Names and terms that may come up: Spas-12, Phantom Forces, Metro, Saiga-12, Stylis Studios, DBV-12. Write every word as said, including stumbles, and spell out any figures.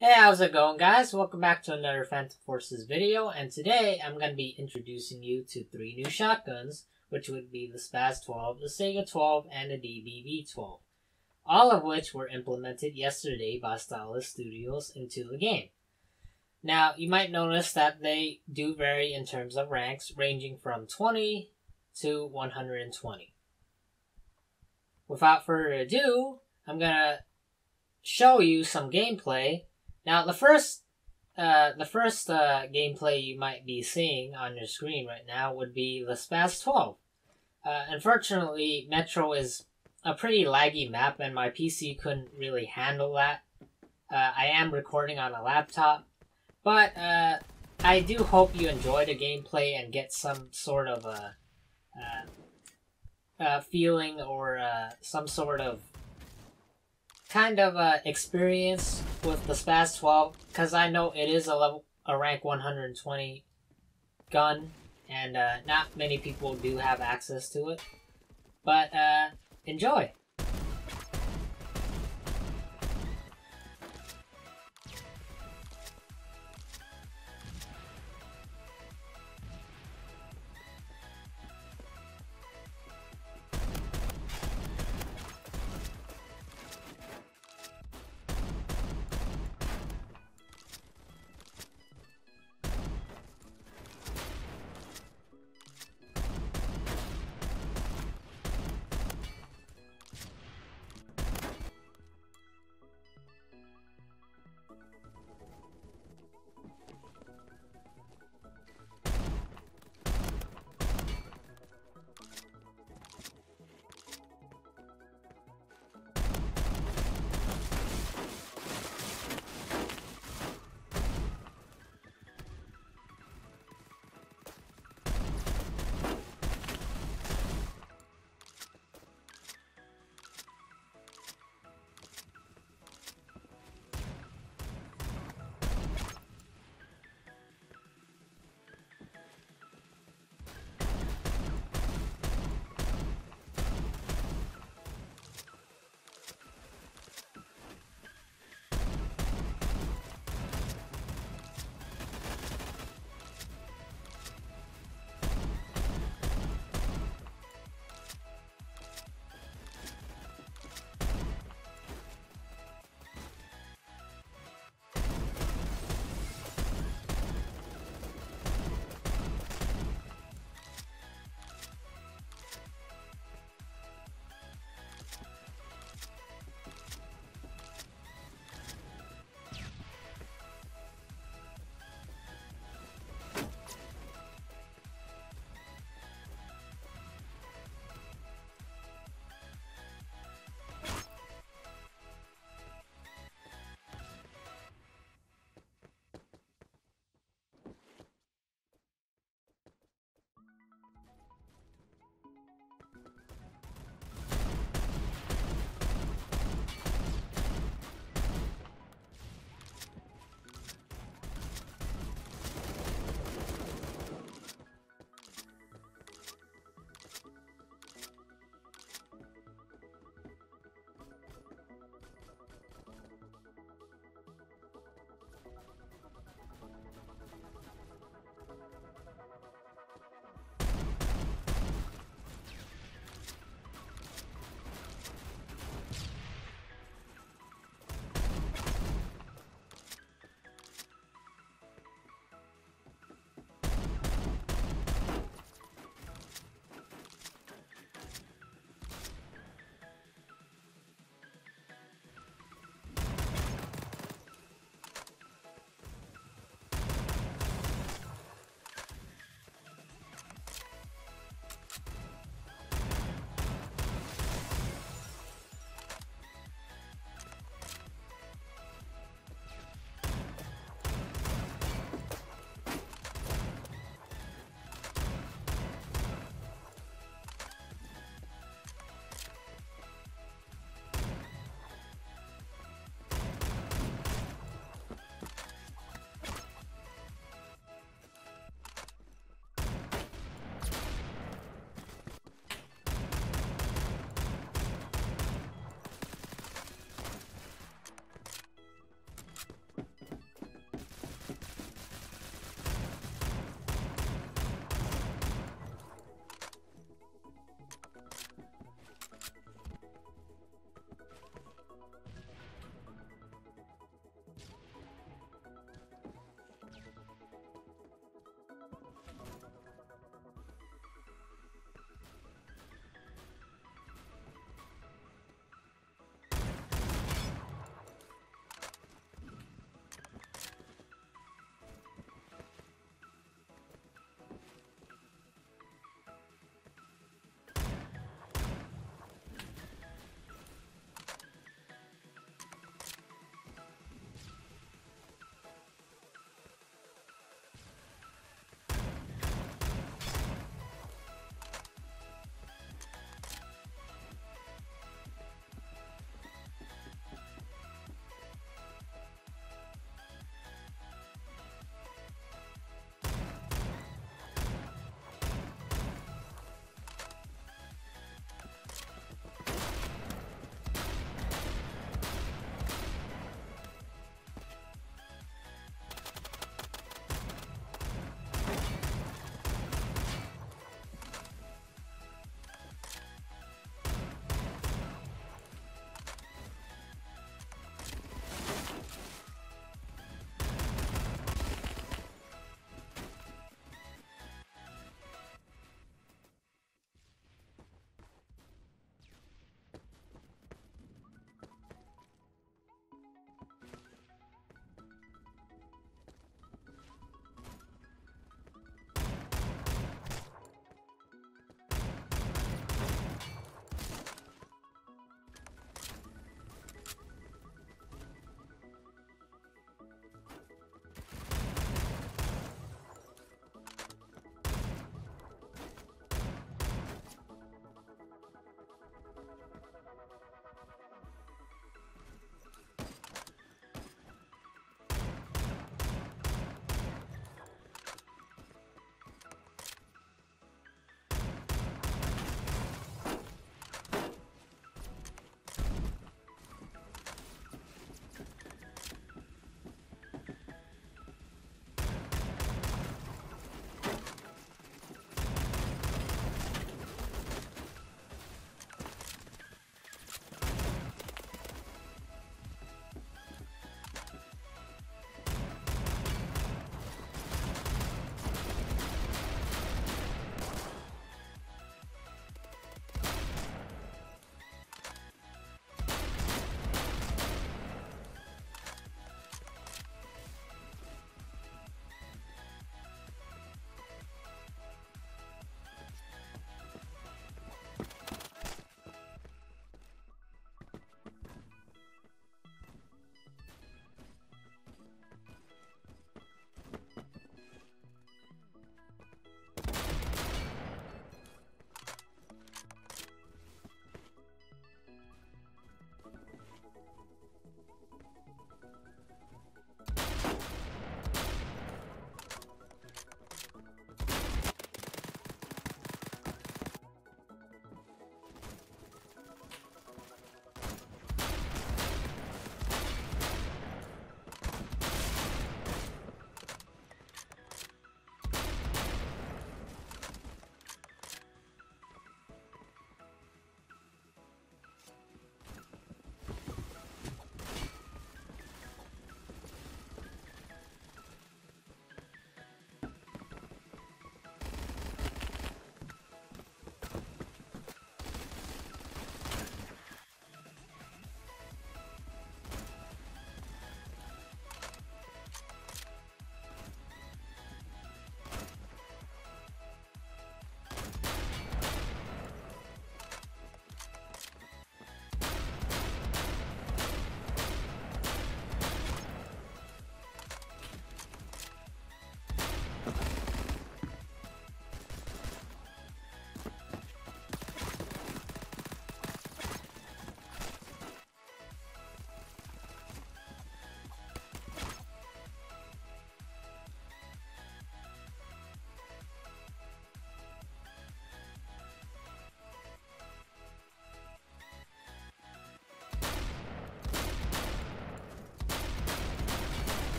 Hey, how's it going, guys? Welcome back to another Phantom Forces video, and today I'm going to be introducing you to three new shotguns, which would be the Spas twelve, the Saiga twelve, and the D B V twelve, all of which were implemented yesterday by Stylis Studios into the game. Now, you might notice that they do vary in terms of ranks, ranging from twenty to one hundred twenty. Without further ado, I'm going to show you some gameplay. Now, the first, uh, the first uh, gameplay you might be seeing on your screen right now would be the Spas twelve. Uh, unfortunately, Metro is a pretty laggy map, and my P C couldn't really handle that. Uh, I am recording on a laptop, but uh, I do hope you enjoy the gameplay and get some sort of a uh, uh, feeling or uh, some sort of kind of uh, experience with the Spas twelve, because I know it is a level a rank one hundred twenty gun, and uh, not many people do have access to it. But uh, enjoy.